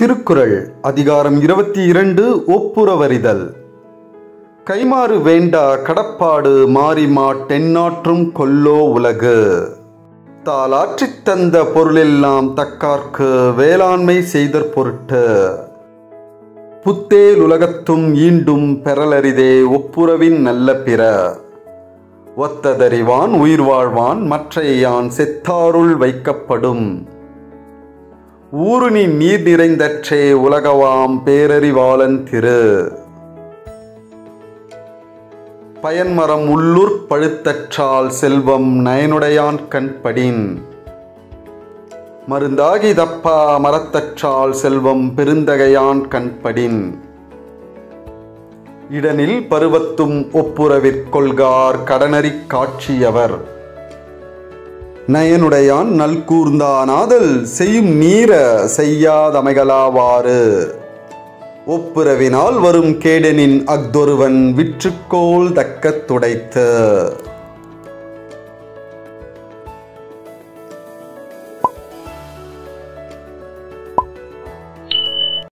திருக்குறள் அதிகாரம் 22 ஒப்புரவறிதல். கைமாறு வேண்டா கடப்பாடு மாறிமா தென்னாற்றும் கொல்லோ உலகு. தால் ஆற்றித் தந்த பொருளெல்லாம் தக்கார்க்கு வேளாண்மை செய்தற் பொருட்டு. புத்தேல் உலகத்தும் ஈண்டும் பெறலரிதே ஒப்புரவின் நல்ல பிற. ஒத்ததறிவான் உயிர் வாழ்வான் மற்றையான் செத்தாருள் வைக்கப்படும். ஊருணி நீர் நிறைந்தற்றே உலகவாம் பேரறிவாளன் திரு. பயன்மரம் உள்ளூர் பழுத்தற்றால் செல்வம் நயனுடையான் கண்படின். மருந்தாகி தப்பா மரத்தற்றால் செல்வம் பெருந்தகையான் கண்படின். இடனில் பருவத்தும் ஒப்புரவிற்கொள்கார் கடனறி காட்சியவர். நயனுடையான் நல்கூர்ந்தானாதல் செய்யும் நீர செய்யாதமைகளாவாறு. ஒப்புரவினால் வரும் கேடனின் அஃதொருவன் விற்றுக்கோள் தக்கத் துடைத்து.